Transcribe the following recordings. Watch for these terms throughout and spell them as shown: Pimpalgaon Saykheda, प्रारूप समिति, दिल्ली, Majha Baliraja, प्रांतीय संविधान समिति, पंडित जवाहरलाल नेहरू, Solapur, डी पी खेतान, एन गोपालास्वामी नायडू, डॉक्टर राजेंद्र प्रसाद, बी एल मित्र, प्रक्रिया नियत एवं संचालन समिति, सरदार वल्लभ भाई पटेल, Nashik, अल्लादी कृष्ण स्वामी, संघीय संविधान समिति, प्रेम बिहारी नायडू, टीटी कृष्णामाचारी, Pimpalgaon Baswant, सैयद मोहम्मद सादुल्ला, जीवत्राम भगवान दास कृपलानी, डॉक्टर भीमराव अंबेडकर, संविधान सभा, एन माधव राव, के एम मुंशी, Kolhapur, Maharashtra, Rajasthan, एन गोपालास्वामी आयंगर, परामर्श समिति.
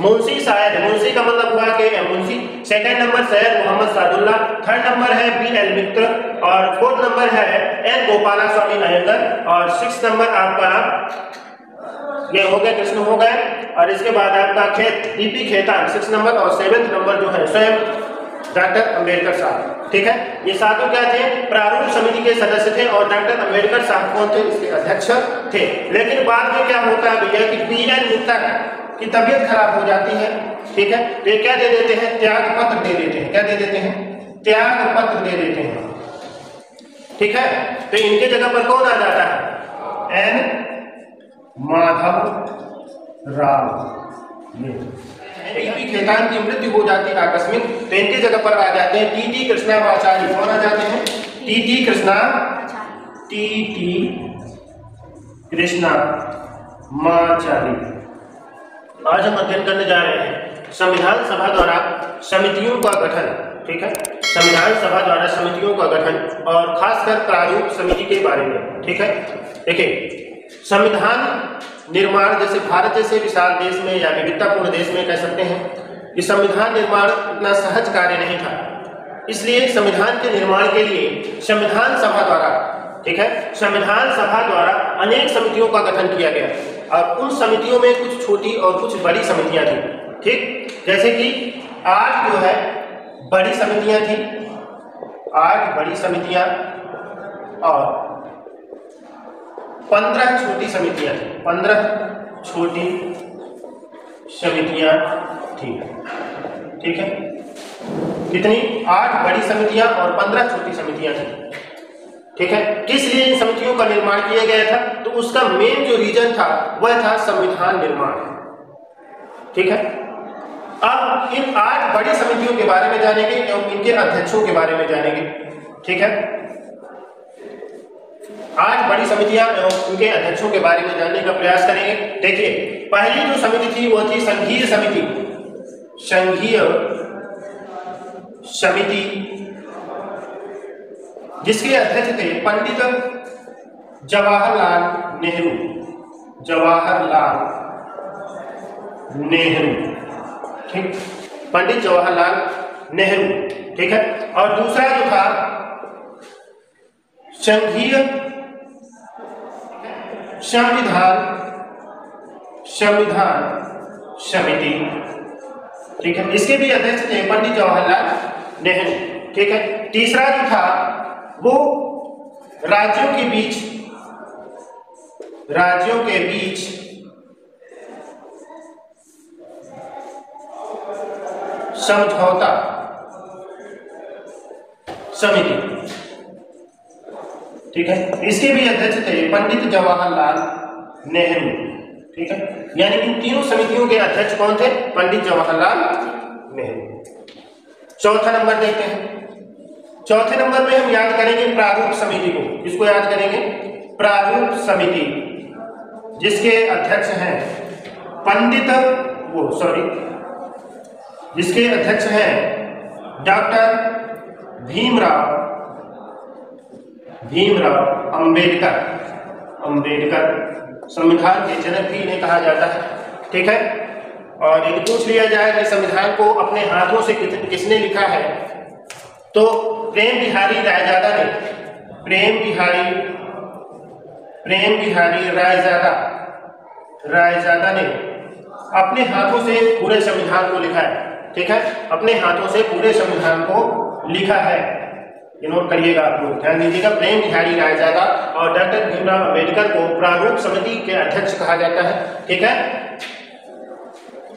मुंशी शायद, मुंशी का मतलब हुआ के एम मुंशी। Second number सैयद मोहम्मद सादुल्ला, third number है बी एल मित्र, और फोर्थ नंबर है एन गोपालास्वामी नायडू, और सिक्स नंबर आपका ये हो गया कृष्ण हो गए, और इसके बाद आपका डी पी खेतान six number, और सेवेंथ नंबर जो है स्वयं डॉक्टर अंबेडकर साहब। ठीक है, ये सातों क्या थे, प्रारूप समिति के सदस्य थे, और डॉक्टर अंबेडकर साहब कौन थे, इसके अध्यक्ष थे। लेकिन बाद में क्या होता है भैया कि बी एल मित्र की तबीयत खराब हो जाती है। ठीक है, तो ये क्या दे देते हैं, त्याग पत्र दे देते हैं। क्या दे देते हैं, त्याग पत्र दे देते हैं। ठीक है, तो इनके जगह पर कौन आ जाता है, एन माधव राव। टीटी खेतान की मृत्यु हो जाती है आकस्मिक, तो इनकी जगह पर आ जाते हैं टीटी कृष्णामाचारी। कौन आ जाते हैं, टीटी कृष्णामाचारी। आज हम अध्ययन करने जा रहे हैं संविधान सभा द्वारा समितियों का गठन। ठीक है, संविधान सभा द्वारा समितियों का गठन, और खासकर प्रारूप समिति के बारे में। ठीक है, देखिए संविधान निर्माण, जैसे भारत जैसे विशाल देश में या विविधतापूर्ण देश में कह सकते हैं कि संविधान निर्माण इतना सहज कार्य नहीं था, इसलिए संविधान के निर्माण के लिए संविधान सभा द्वारा, ठीक है, संविधान सभा द्वारा अनेक समितियों का गठन किया गया, और उन समितियों में कुछ छोटी और कुछ बड़ी समितियां थीं। ठीक, जैसे कि आठ जो है बड़ी समितियाँ थीं, आठ बड़ी समितियाँ, और 15 छोटी समितियां थी, 15 छोटी समितियां थी। ठीक है, कितनी, 8 बड़ी समितियां और 15 छोटी समितियां थी। ठीक है, किस लिए इन समितियों का निर्माण किया गया था, तो उसका मेन जो रीजन था वह था संविधान निर्माण। ठीक है, अब इन 8 बड़ी समितियों के बारे में जानेंगे एवं इनके अध्यक्षों के बारे में जानेंगे। ठीक है, 8 बड़ी समितियां एवं उनके अध्यक्षों के बारे में जानने का प्रयास करेंगे। देखिए, पहली जो समिति थी वो थी संघीय समिति। संघीय समिति जिसके अध्यक्ष थे पंडित जवाहरलाल नेहरू। जवाहरलाल नेहरू, ठीक, पंडित जवाहरलाल नेहरू। ठीक है, और दूसरा जो था संघीय संविधान समिति। ठीक है, इसके भी अध्यक्ष थे पंडित जवाहरलाल नेहरू। ठीक है, तीसरा जो था वो राज्यों के बीच समझौता समिति। ठीक है, इसके भी अध्यक्ष थे पंडित जवाहरलाल नेहरू। ठीक है, यानी इन तीनों समितियों के अध्यक्ष कौन थे, पंडित जवाहरलाल नेहरू। चौथा नंबर देखते हैं, चौथे नंबर में हम याद करेंगे प्रारूप समिति को। इसको याद करेंगे प्रारूप समिति, जिसके अध्यक्ष हैं डॉक्टर भीमराव अंबेडकर, संविधान के जनक भी इन्हें कहा जाता है। ठीक है, और यदि पूछ लिया जाए कि संविधान को अपने हाथों से किसने लिखा है, तो प्रेम बिहारी रायजादा ने अपने हाथों से पूरे संविधान को लिखा है। ठीक है, अपने हाथों से पूरे संविधान को लिखा है, ये नोट करिएगा, आप लोग ध्यान दीजिएगा। प्रेम बिहारी रायजादा और डॉक्टर भीमराव अंबेडकर को प्रारूप समिति के अध्यक्ष कहा जाता है। ठीक है,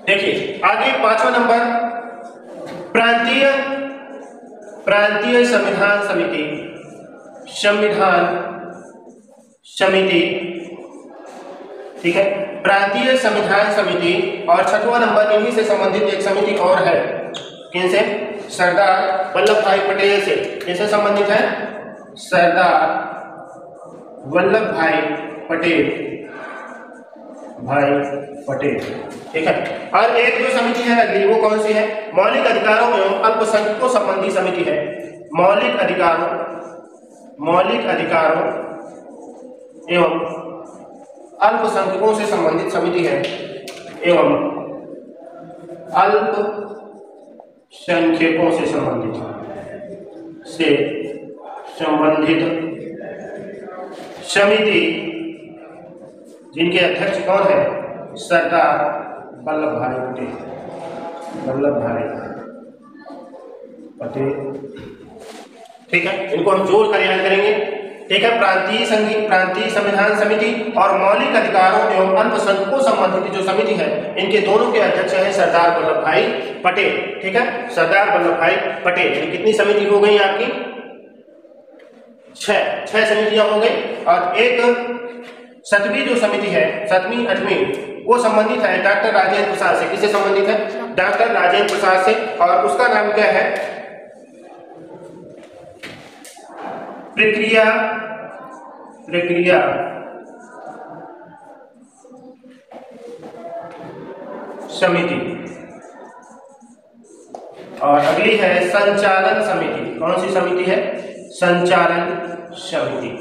देखिए आगे पांचवा नंबर प्रांतीय संविधान समिति। ठीक है, प्रांतीय संविधान समिति, और छठवां नंबर इन्हीं से संबंधित एक समिति और है। किनसे, सरदार वल्लभ भाई पटेल से। किससे संबंधित है, सरदार वल्लभ भाई पटेल। ठीक है, और एक जो समिति है अगली, वो कौन सी है, मौलिक अधिकारों एवं अल्पसंख्यकों संबंधी समिति है। मौलिक अधिकारों एवं अल्पसंख्यकों से संबंधित समिति है, एवं अल्पसंख्यकों से संबंधित समिति जिनके अध्यक्ष कौन है? सरदार वल्लभ भाई पटेल, ठीक है, इनको हम जोड़ कर याद करेंगे। ठीक है, प्रांतीय संविधान समिति और मौलिक अधिकारों एवं अल्पसंख्यकों संबंधित जो समिति है, इनके दोनों के अध्यक्ष हैं सरदार वल्लभ भाई पटेल। ठीक है, सरदार वल्लभ भाई पटेल। कितनी समिति हो गई आपकी? छह समितियां हो गई, और एक सतवीं जो समिति है, सतवीं आठवीं, वो संबंधित है डॉक्टर राजेंद्र प्रसाद से। किससे संबंधित है? डॉक्टर राजेंद्र प्रसाद से, और उसका नाम क्या है? प्रक्रिया समिति। और अगली है संचालन समिति। कौन सी समिति है? संचालन समिति।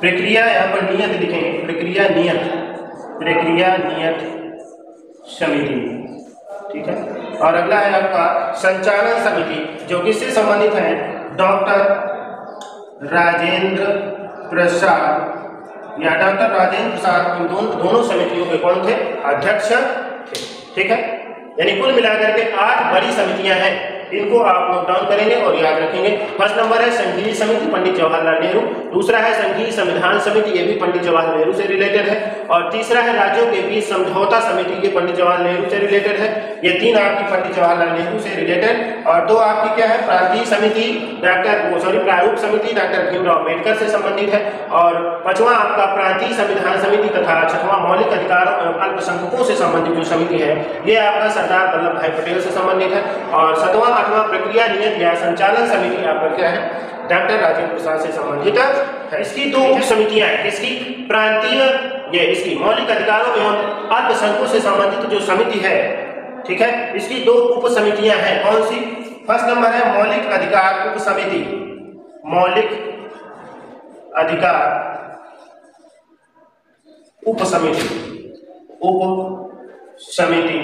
प्रक्रिया यहाँ पर नियत लिखेंगे, प्रक्रिया नियत समिति। ठीक है, और अगला है आपका संचालन समिति, जो किससे संबंधित है? डॉक्टर राजेंद्र प्रसाद। या डॉक्टर राजेंद्र प्रसाद इन दोनों समितियों के कौन थे? अध्यक्ष थे। ठीक है, यानी कुल मिलाकर के 8 बड़ी समितियां हैं, इनको आप नोट डाउन करेंगे और याद रखेंगे। फर्स्ट नंबर है संघीय समिति, पंडित जवाहरलाल नेहरू। दूसरा है संघीय संविधान समिति, ये भी पंडित जवाहरलाल नेहरू से रिलेटेड है। और तीसरा है राज्यों के बीच समझौता समिति, ये पंडित जवाहरलाल नेहरू से रिलेटेड है। ये 3 आपकी पंडित जवाहरलाल नेहरू से रिलेटेड, और 2 आपकी क्या है? प्रांतीय समिति प्रारूप समिति डॉक्टर भीमराव अंबेडकर से संबंधित है, और 5वां आपका प्रांतीय संविधान समिति तथा 6वां मौलिक अधिकारों एवं अल्पसंख्यकों से संबंधित जो समिति है, ये आपका सरदार वल्लभ भाई पटेल से संबंधित है। और 7वां प्रक्रिया नियत या संचालन समिति आपका क्या है? डॉक्टर राजेंद्र प्रसाद से संबंधित है। इसकी 2 उप समितियां हैं, इसकी प्रांतीय ये इसकी मौलिक अधिकारों एवं अल्पसंख्यकों से संबंधित जो समिति है, ठीक है, इसकी 2 उप समितियां हैं। कौन सी? फर्स्ट नंबर है मौलिक अधिकार उप समिति,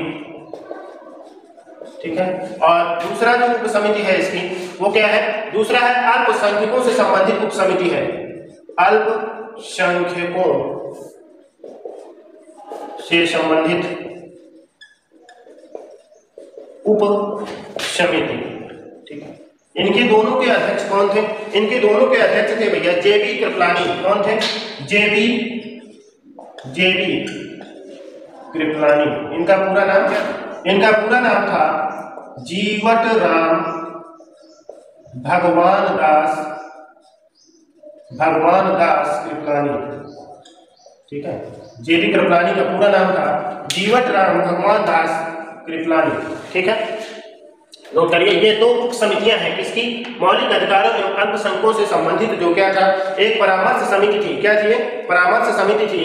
ठीक है, और दूसरा जो उप समिति है इसकी वो क्या है? दूसरा है अल्पसंख्यकों से संबंधित उप समिति है, अल्पसंख्यकों से संबंधित उप समिति। ठीक है, इनके दोनों के अध्यक्ष कौन थे? इनके दोनों के अध्यक्ष थे भैया जेबी कृपलानी। कौन थे? जेबी कृपलानी। इनका पूरा नाम क्या? इनका पूरा नाम था जीवत्राम भगवान दास कृपलानी। ठीक है, जेडी कृपलानी का पूरा नाम था जीवत्राम भगवान दास कृपलानी। ठीक है, नोट करिए, ये 2 उप समितियां हैं। किसकी? मौलिक अधिकारों एवं अल्पसंख्यकों से संबंधित जो क्या था, एक परामर्श समिति थी। क्या थी? परामर्श समिति थी।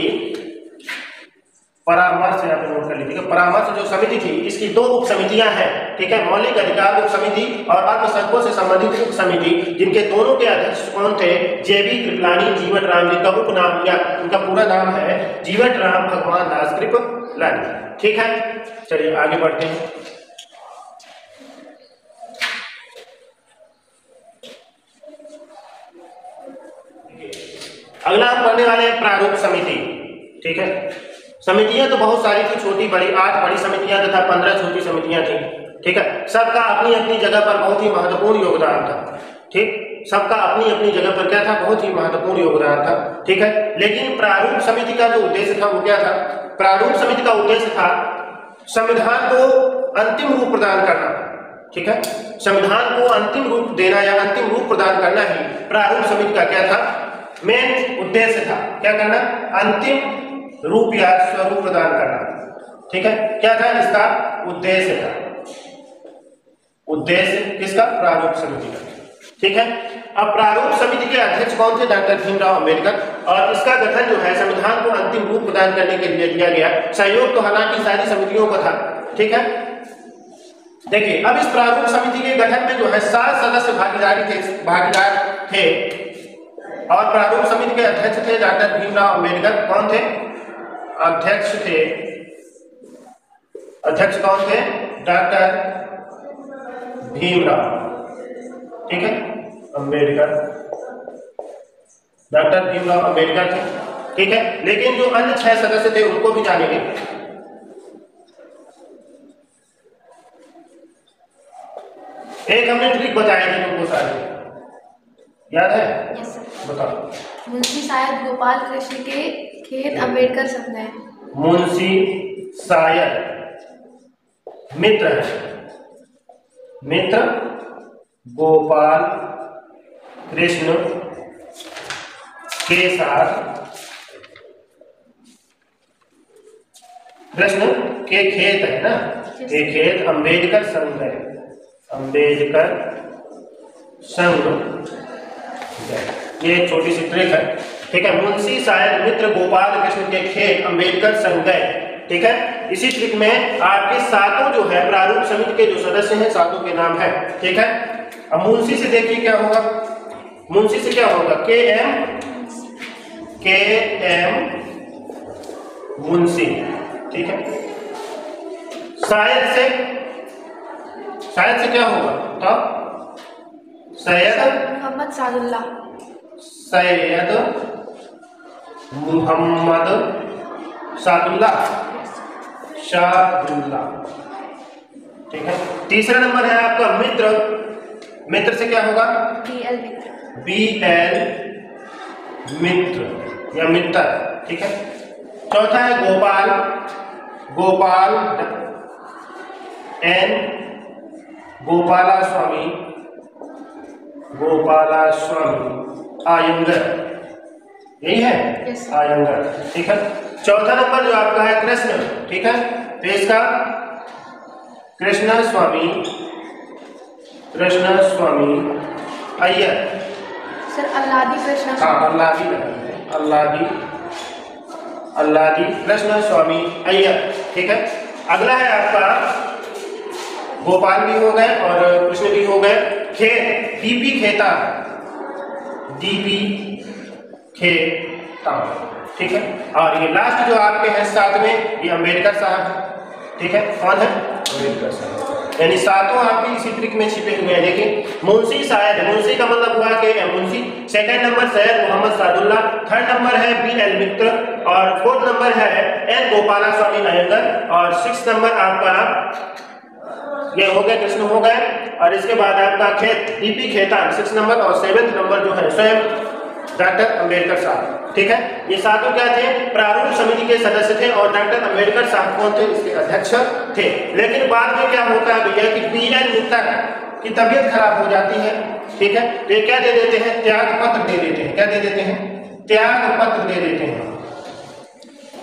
परामर्श यहाँ पे नोट कर लीजिएगा, परामर्श जो समिति थी, इसकी 2 उप समितियां हैं। ठीक है, मौलिक अधिकार उप समिति और अल्पसंख्यकों से संबंधित उप समिति, जिनके दोनों के अध्यक्ष कौन थे? जेबी कृपलानी, जीवत्राम। इनका उपनाम या इनका पूरा नाम है जीवत्राम भगवान दास कृपलानी। ठीक है, चलिए आगे बढ़ते हैं। अगला हम पढ़ने वाले हैं प्रारूप समिति। ठीक है, समितियां तो बहुत सारी थी, छोटी बड़ी 8 बड़ी समितियां तथा 15 छोटी समितियां थी। ठीक है, सबका अपनी अपनी जगह पर बहुत ही महत्वपूर्ण योगदान था। ठीक, सबका अपनी अपनी जगह पर क्या था? बहुत ही महत्वपूर्ण योगदान था। ठीक है, लेकिन प्रारूप समिति का जो उद्देश्य था वो क्या था? प्रारूप समिति का उद्देश्य था संविधान को अंतिम रूप प्रदान करना। ठीक है, संविधान को अंतिम रूप देना या अंतिम रूप प्रदान करना ही प्रारूप समिति का क्या था? मेन उद्देश्य था। क्या करना? अंतिम रूप या स्वरूप प्रदान करना। ठीक है, क्या था इसका उद्देश्य? उद्देश्य किसका? प्रारूप समिति का। ठीक है, अब प्रारूप समिति के अध्यक्ष कौन थे? डॉक्टर भीमराव अंबेडकर। और इसका गठन जो है संविधान को अंतिम रूप प्रदान करने के लिए किया गया। सहयोग तो हालांकि सारी समितियों का था। ठीक है, देखिए, अब इस प्रारूप समिति के गठन में जो है 7 सदस्य भागीदार थे, और प्रारूप समिति के अध्यक्ष थे डॉक्टर भीमराव अंबेडकर। कौन थे? अध्यक्ष थे अध्यक्ष कौन थे? डॉक्टर भीमराव, ठीक है, अंबेडकर, डॉक्टर भीमराव अंबेडकर थे, ठीक है। लेकिन जो अन्य 6 सदस्य थे उनको भी जानेंगे। एक हमने ट्रिक बताई थी तुमको, सारे याद है? yes, बताओ। मुंशी शायद गोपाल कृष्ण के खेत अंबेडकर शब्द है। मुंशी शायद मित्र है, मित्र गोपाल कृष्ण के साथ, कृष्ण के खेत है ना, ये खेत अंबेडकर संघ है, अंबेडकर संघ, ये एक छोटी सी ट्रिक है, ठीक है। मुंशी शायद मित्र गोपाल कृष्ण के खेत अंबेडकर संघ है, ठीक है। इसी ट्रिक में आपके सातों जो है प्रारूप समिति के जो सदस्य हैं, सातों के नाम है, ठीक है। अब मुंशी से देखिए क्या होगा, मुंशी से क्या होगा, के एम मुंशी, ठीक है। शायद से, शायद से क्या होगा? तो सैयद मोहम्मद सादुल्ला, सैयद मोहम्मद सादुल्ला, सादुल्ला, ठीक है। तीसरा नंबर है आपका मित्र, मित्र से क्या होगा? बी एल मित्र या मित्र, ठीक है। चौथा है गोपाल, गोपाल एन गोपालास्वामी, गोपालास्वामी आयंगर, यही है आयंगर, ठीक है। चौथा नंबर जो आपका है कृष्ण, ठीक है, तो इसका कृष्णास्वामी अय्यर, सर अल्लादी कृष्ण, हाँ अल्लादी कृष्ण स्वामी अय्यर, ठीक है। अगला है आपका गोपाल भी हो गए और कृष्ण भी हो गए, खेत डी पी खेतान, ठीक है। और ये लास्ट जो आपके हैं साथ में, ये अंबेडकर साहब, ठीक है, कौन है? अंबेडकर साहब, यानी सातों आपके इसी ट्रिक में छिपे हुए हैं। देखिए मुंशी शायद, मुंशी का मतलब हुआ के एम मुंशी, second number सैयद मोहम्मद सादुल्ला, third number है बी एल मित्र, और फोर्थ नंबर है एन गोपालास्वामी नायडू, और सिक्स नंबर आपका ये हो गए कृष्ण हो गए, और इसके बाद आपका खेत डी पी खेतान six number, और सेवेंथ नंबर जो है स्वयं डॉक्टर अंबेडकर साहब, ठीक है। ये सातों क्या थे? प्रारूप समिति के सदस्य थे, और डॉक्टर अंबेडकर साहब कौन थे? इसके अध्यक्ष थे। लेकिन बाद में क्या होता है भैया कि बी एल मित्र की तबीयत खराब हो जाती है, ठीक है, तो ये क्या दे देते हैं? त्याग पत्र दे देते हैं। क्या दे देते हैं? त्याग पत्र दे देते हैं,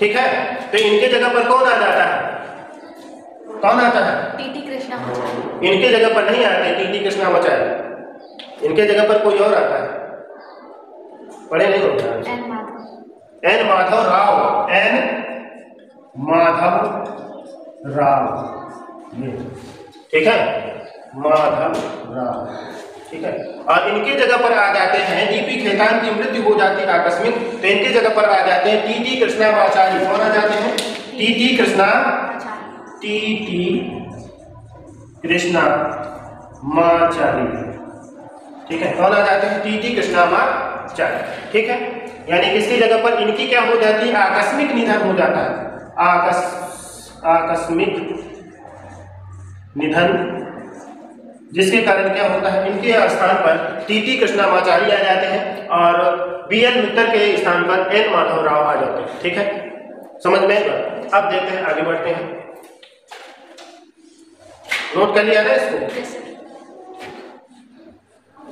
ठीक है। तो इनके जगह पर कौन आ जाता है? कौन आता है? टीटी कृष्णामाचारी। इनके जगह पर नहीं आते टीटी कृष्णामाचारी, इनके जगह पर कोई और आता है, पढ़े नहीं होते, एन माधव राव, ठीक है, माधव राव, ठीक है। और इनके जगह पर आ जाते हैं, डीपी खेतान की मृत्यु हो जाती है आकस्मिक, तो इनके जगह पर आ जाते हैं टीटी कृष्णामाचारी। कौन आ जाते हैं? टीटी कृष्णामाचारी, ठीक है। कौन आ जाते हैं? टीटी कृष्णामाचारी, ठीक है। यानी किसकी जगह पर इनकी क्या हो जाती है? आकस्मिक निधन हो जाता है, आकस्मिक निधन, जिसके कारण क्या होता है? इनके स्थान पर टीटी कृष्णामाचारी आ जाते हैं, और बी एल मित्र के स्थान पर एन माधव राव आ जाते हैं, ठीक है, समझ में। अब देखते हैं, आगे बढ़ते हैं, नोट कर लिया ना इसको।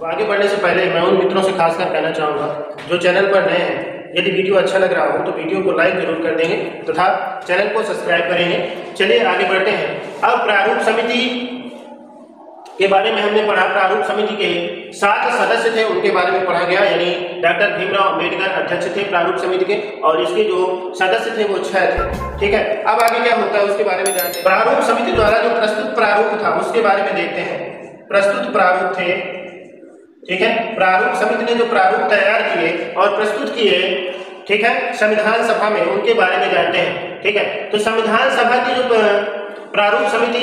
आगे बढ़ने से पहले मैं उन मित्रों से खासकर कहना चाहूँगा जो चैनल पर नए हैं, यदि वीडियो अच्छा लग रहा हो तो वीडियो को लाइक जरूर कर देंगे तथा चैनल को सब्सक्राइब करेंगे। चलिए आगे बढ़ते हैं। अब प्रारूप समिति के बारे में हमने पढ़ा, प्रारूप समिति के 7 सदस्य थे उनके बारे में पढ़ा गया, यानी डॉक्टर भीमराव अंबेडकर अध्यक्ष थे प्रारूप समिति के, और इसके जो सदस्य थे वो 6 थे, ठीक है। अब आगे क्या होता है उसके बारे में जानते हैं। प्रारूप समिति द्वारा जो प्रस्तुत प्रारूप था उसके बारे में देखते हैं। प्रस्तुत प्रारूप थे, ठीक है, प्रारूप समिति ने जो प्रारूप तैयार किए और प्रस्तुत किए, ठीक है, संविधान सभा में, उनके बारे में जानते हैं, ठीक है। तो संविधान सभा की जो प्रारूप समिति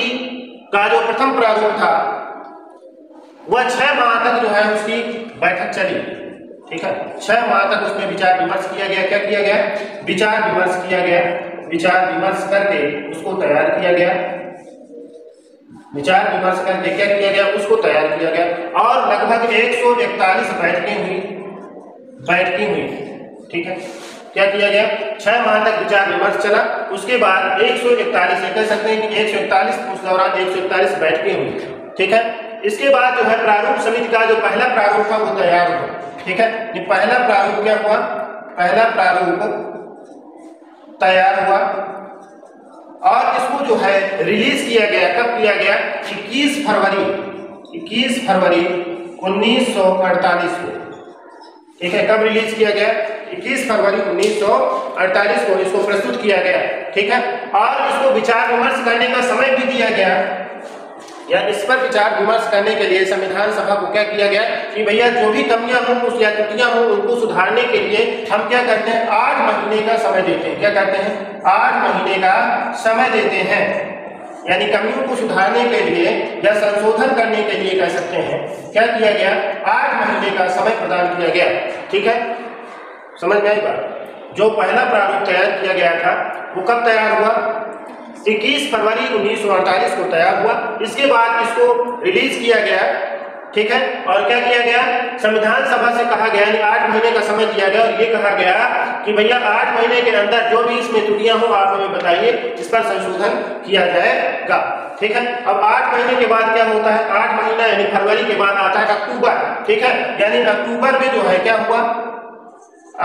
का जो प्रथम प्रारूप था वह 6 माह तक जो है उसकी बैठक चली, ठीक है। 6 माह तक उसमें विचार विमर्श किया गया। क्या किया गया? विचार विमर्श किया गया। विचार विमर्श करके उसको तैयार किया गया। विचार विमर्श करके क्या किया गया? उसको तैयार किया गया। और लगभग 141 बैठकें हुई, ठीक है। क्या किया गया? 6 माह तक विचार विमर्श चला। उसके बाद 141, ये कह सकते हैं कि 141, उस दौरान 141 बैठकें हुई, ठीक है। इसके बाद जो है प्रारूप समिति का जो पहला प्रारूप था वो तैयार हुआ, ठीक है। ये पहला प्रारूप क्या हुआ? पहला प्रारूप तैयार हुआ और इसको जो है रिलीज किया गया। कब किया गया? 21 फरवरी 1948 को, ठीक है। कब रिलीज किया गया? 21 फरवरी 1948 को इसको प्रस्तुत किया गया, ठीक है। और इसको विचार विमर्श करने का समय भी दिया गया, या इस पर विचार विमर्श करने के लिए संविधान सभा को क्या किया गया कि भैया जो भी कमियां हों या त्रुटियां हों उनको सुधारने के लिए हम क्या करते हैं, 8 महीने का समय देते हैं। क्या करते हैं? 8 महीने का समय देते हैं। यानी कमियों को सुधारने के लिए या संशोधन करने के लिए कह सकते हैं। क्या किया गया? 8 महीने का समय प्रदान किया गया, ठीक है। समझ में आई बात? जो पहला प्रारूप तैयार किया गया था वो कब तैयार हुआ? 21 फरवरी 1948 को तैयार हुआ। इसके बाद इसको रिलीज किया गया, ठीक है। और क्या किया गया? संविधान सभा से कहा गया, यानी 8 महीने का समय दिया गया और ये कहा गया कि भैया 8 महीने के अंदर जो भी इसमें त्रुटियां हो आप हमें बताइए, इस पर संशोधन किया जाएगा, ठीक है। अब 8 महीने के बाद क्या होता है? 8 महीना यानी फरवरी के बाद आता है अक्टूबर, ठीक है। यानी अक्टूबर में जो है क्या हुआ?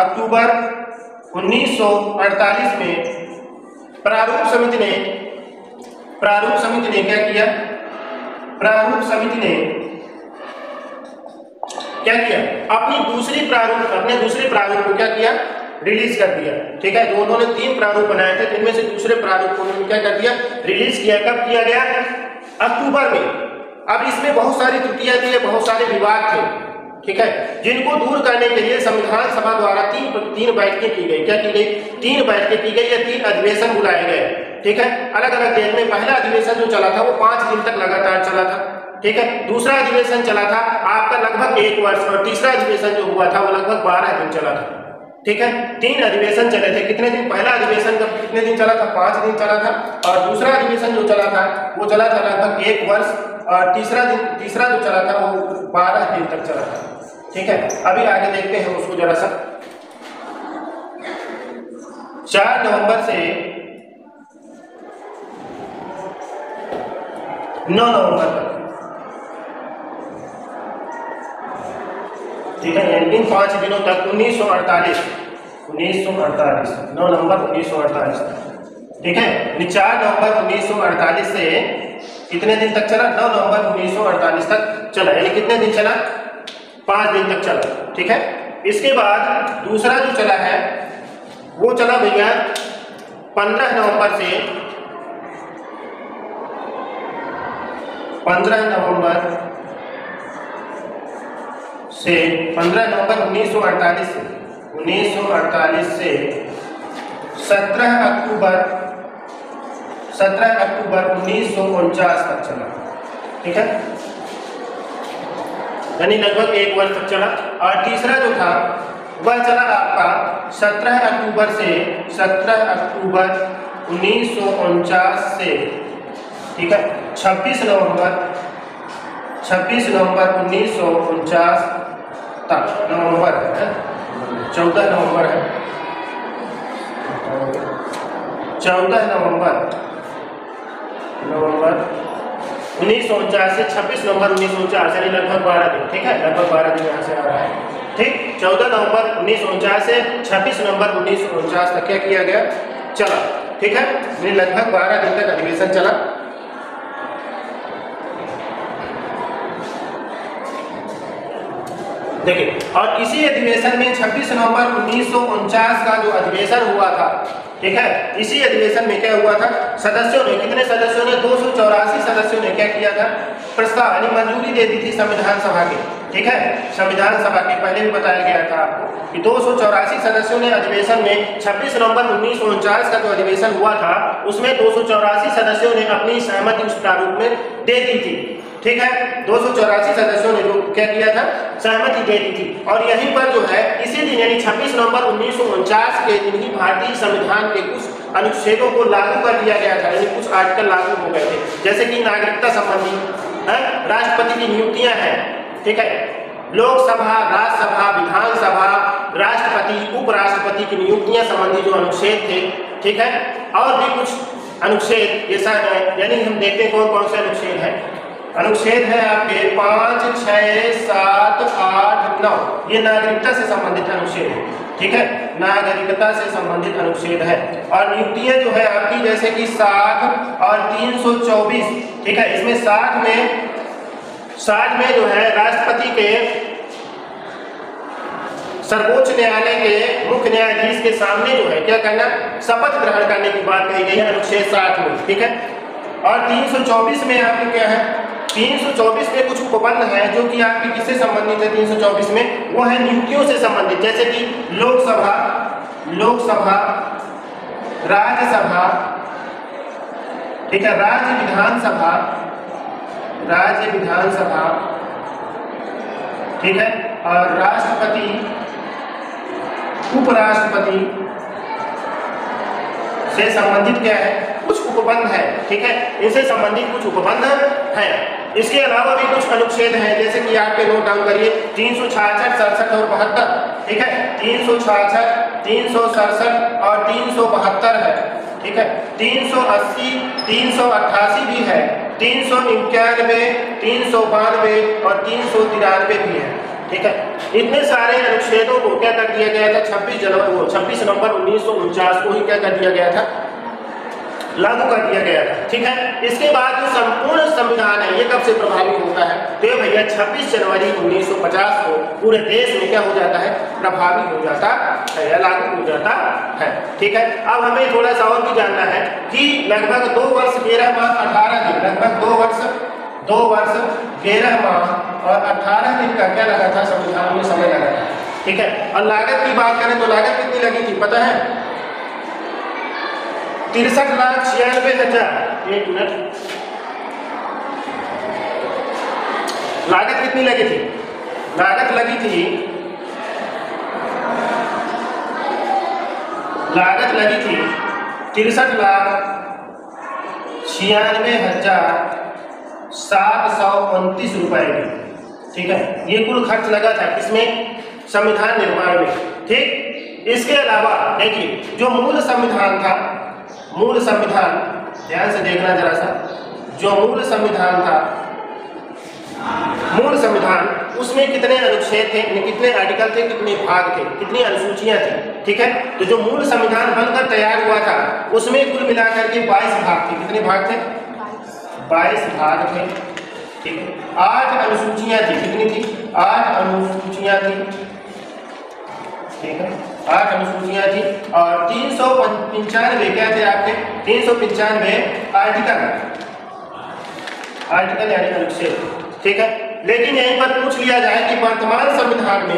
अक्टूबर 1948 में प्रारूप समिति ने क्या किया? अपनी दूसरे प्रारूप को क्या किया? रिलीज कर दिया, ठीक है। जो उन्होंने 3 प्रारूप बनाए थे जिनमें से दूसरे प्रारूप को क्या कर दिया? रिलीज किया। कब किया गया? अक्टूबर में। अब इसमें बहुत सारी त्रुटियां थी, बहुत सारे विवाद थे, ठीक है, जिनको दूर करने के लिए संविधान सभा द्वारा तीन बैठकें की गई। क्या की गई? 3 बैठकें की गई या 3 अधिवेशन बुलाए गए, ठीक है, अलग अलग देश में। पहला अधिवेशन जो चला था वो 5 दिन तक लगातार चला था, ठीक है। दूसरा अधिवेशन चला था आपका लगभग 1 वर्ष और तीसरा अधिवेशन जो हुआ था वो लगभग 12 दिन चला था, ठीक है। 3 अधिवेशन चले थे। कितने दिन? पहला अधिवेशन का कितने दिन चला था? 5 दिन चला था। और दूसरा अधिवेशन जो चला था वो चला था लगभग 1 वर्ष और तीसरा जो चला था वो 12 दिन तक चला था, ठीक है। अभी आगे देखते हैं उसको जरा सा। 4 नवंबर से 9 नवंबर तक, ठीक है। इन 5 दिनों तक 1948 9 नवंबर 1948, ठीक है। 4 नवंबर 1948 से कितने दिन तक चला? 9 नवंबर 1948 तक चला। यानी कितने दिन चला? 5 दिन तक चला, ठीक है। इसके बाद दूसरा जो चला है वो चला भैया 15 नवंबर 1948 से 17 अक्टूबर 1949 तक चला, ठीक है। यानी लगभग 1 वर्ष तक चला। और तीसरा जो था वह चला आपका 17 अक्टूबर 1949 से, ठीक है, 26 नवंबर 1949 तक। नवंबर है, 14 नवंबर है, 14 नवंबर 1949 से 26 नवंबर 1949 यानी लगभग 12 दिन, ठीक है, लगभग 12 दिन यहाँ से आ रहा है, ठीक। 14 नवंबर 1949 से 26 नवंबर 1949 तक क्या किया गया? चला, ठीक है। यानी लगभग 12 दिन तक अधिवेशन चला। देखिए, और इसी अधिवेशन में 26 नवंबर 1949 का जो अधिवेशन हुआ था, ठीक है, इसी अधिवेशन में क्या हुआ था? सदस्यों ने, कितने सदस्यों ने? 284 सदस्यों ने क्या किया था? प्रस्ताव यानी मंजूरी दे दी थी संविधान सभा के, ठीक है। संविधान सभा के पहले भी बताया गया था आपको कि 284 सदस्यों ने अधिवेशन में 26 नवंबर 1949 का जो अधिवेशन हुआ था उसमें 284 सदस्यों ने अपनी सहमति उस प्रारूप में दे दी थी, ठीक है। 284 सदस्यों ने जो क्या किया था, सहमति दे दी थी। और यहीं पर जो है इसी दिन यानी 26 नवंबर 1949 के दिन ही भारतीय संविधान के कुछ अनुच्छेदों को लागू कर दिया गया था, यानी कुछ आर्टिकल लागू हो गए थे, जैसे कि नागरिकता संबंधी, राष्ट्रपति की नियुक्तियां हैं, ठीक है, लोकसभा, राज्यसभा, विधानसभा, राष्ट्रपति, उपराष्ट्रपति की नियुक्तियां संबंधी जो अनुच्छेद थे, ठीक है। और भी कुछ अनुच्छेद ये सब है, यानी हम देखते हैं कौन कौन से अनुच्छेद हैं। अनुच्छेद है आपके 5, 6, 7, 8, 9, ये नागरिकता से संबंधित अनुच्छेद है, ठीक है, नागरिकता से संबंधित अनुच्छेद है। और नियुक्तियां जो है आपकी जैसे कि 60 और 324, ठीक है, इसमें 60 में जो है राष्ट्रपति के सर्वोच्च न्यायालय के मुख्य न्यायाधीश के सामने जो है क्या करना, शपथ ग्रहण करने की बात कही गई है अनुच्छेद 60 में, ठीक है। और 324 में आपको क्या है, 324 में कुछ उपबंध है जो कि आपके किससे संबंधित है 324 में, वो है नियुक्तियों से संबंधित, जैसे कि लोकसभा, राज्यसभा, ठीक है, राज्य विधानसभा, ठीक है, और राष्ट्रपति, उपराष्ट्रपति से संबंधित क्या है, कुछ उपबंध है, ठीक है, इनसे संबंधित कुछ उपबंध है। इसके अलावा भी कुछ अनुच्छेद हैं जैसे कि आप पे नोट डाउन करिए 366, 67 और 72, ठीक है, 366, 367 और 372 है, ठीक है, 380, 388 भी है, 391, 392 और 393 भी है, ठीक है। इतने सारे अनुच्छेदों को क्या कर दिया गया था 26 नवंबर 1949 को ही क्या कर दिया गया था, लागू कर दिया गया था, ठीक है। इसके बाद जो संपूर्ण संविधान है ये कब से प्रभावी होता है, तो भैया 26 जनवरी 1950 को पूरे देश में क्या हो जाता है, प्रभावी हो जाता है या लागू हो जाता है, ठीक है। अब हमें थोड़ा सा और भी जानना है कि लगभग 2 वर्ष 11 माह 18 दिन, लगभग 2 वर्ष 11 माह और 18 दिन का क्या लगा था, संविधान में समय लगा था, ठीक है। और लागत की बात करें तो लागत कितनी लगी थी पता है, 63,96,000, एक मिनट, लागत कितनी लगी थी, लागत लगी थी 63,96,729 रुपए की, ठीक है, ये कुल खर्च लगा था इसमें संविधान निर्माण में, ठीक। इसके अलावा देखिए जो मूल संविधान था, मूल संविधान ध्यान से देखना जरा सा, जो मूल संविधान था, मूल संविधान उसमें कितने अनुच्छेद थे, कितने आर्टिकल थे, कितने भाग थे, कितनी अनुसूचियां थी, ठीक है। तो जो मूल संविधान बनकर तैयार हुआ था उसमें कुल मिलाकर के 22 भाग थे, कितने भाग थे, 22 भाग थे, ठीक है। 8 अनुसूचियां थी, कितनी थी, 8 अनुसूचियां थी, ठीक है, 8 अनुसूचियां थी। और 395 क्या थे आपके, 395 आर्टिकल यानी अनुच्छेद, ठीक है। लेकिन यहीं पर पूछ लिया जाए कि वर्तमान संविधान में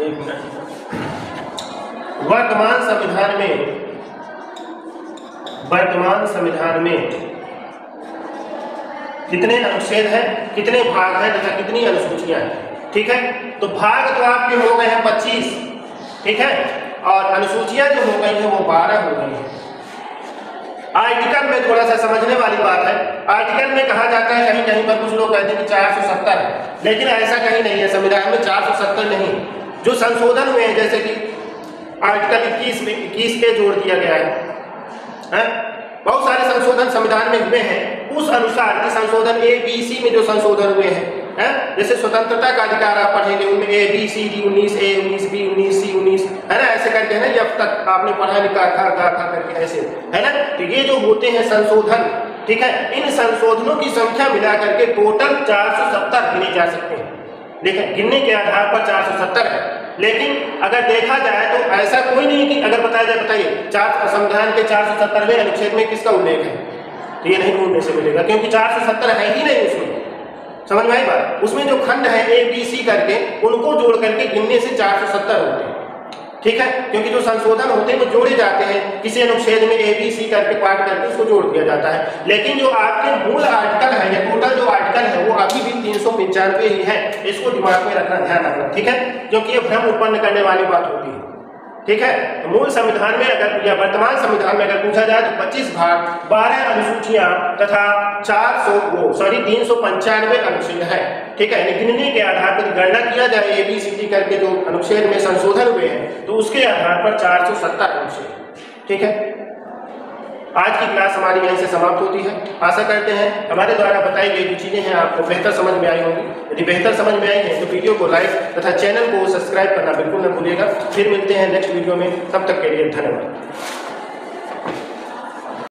एक मिनट, वर्तमान संविधान में कितने अनुच्छेद हैं, कितने भाग हैं तथा कितनी अनुसूचियां हैं, ठीक है। तो भाग तो आपके हो गए हैं 25, ठीक है, और अनुसूचियां जो हो गई हैं वो 12 हो गई हैं। आर्टिकल में थोड़ा सा समझने वाली बात है, आर्टिकल में कहा जाता है कहीं कहीं पर कुछ लोग कहते हैं कि 470 है, लेकिन ऐसा कहीं नहीं है, संविधान में 470 नहीं, जो संशोधन हुए हैं जैसे कि आर्टिकल 21 पे जोड़ दिया गया है, बहुत सारे संशोधन संविधान में हुए हैं उस अनुसार के संशोधन ABC में जो संशोधन हुए हैं, जैसे स्वतंत्रता का अधिकार आप पढ़ेंगे उनमें ABCD 19A 19B 19C 19, है ना, ऐसे करके है ना, जब तक आपने पढ़ा लिखा खा करके ऐसे, है ना। तो ये जो होते हैं संशोधन, ठीक है, इन संशोधनों की संख्या मिला करके टोटल 470 गिने जा सकते हैं, देखिए गिनने के आधार पर 470 है। लेकिन अगर देखा जाए तो ऐसा कोई नहीं कि अगर बताया जाए, बताइए संविधान के 470वें अनुच्छेद में किसका उल्लेख है, तो ये नहीं ढूंढने से मिलेगा, क्योंकि 470 है ही नहीं उसमें। समझ में आई बात? उसमें जो खंड है ABC करके उनको जोड़ करके गिनने से 470 होते हैं, ठीक है, क्योंकि जो संशोधन होते हैं वो जोड़े जाते हैं, किसी अनुच्छेद में ABC करके पार्ट करके उसको जोड़ दिया जाता है। लेकिन जो आपके मूल आर्टिकल है या टोटल जो आर्टिकल है वो अभी भी 395 ही है, इसको दिमाग में रखना, ध्यान रखना, ठीक है, क्योंकि ये भ्रम उत्पन्न करने वाली बात होती है, ठीक है। तो मूल संविधान में अगर या वर्तमान संविधान में अगर पूछा जाए तो 25 भाग 12 अनुसूचियां तथा 395 अनुच्छेद है, ठीक है। गिनने के आधार पर गणना किया जाए ABCD करके जो अनुच्छेद में संशोधन हुए हैं तो उसके आधार पर 470 अनुच्छेद, ठीक है। आज की क्लास हमारी यहीं से समाप्त होती है। आशा करते हैं हमारे द्वारा बताई गई जो चीज़ें हैं आपको बेहतर समझ में आई होंगी। यदि बेहतर समझ में आई है तो वीडियो को लाइक तथा चैनल को सब्सक्राइब करना बिल्कुल न भूलिएगा। फिर मिलते हैं नेक्स्ट वीडियो में, तब तक के लिए धन्यवाद।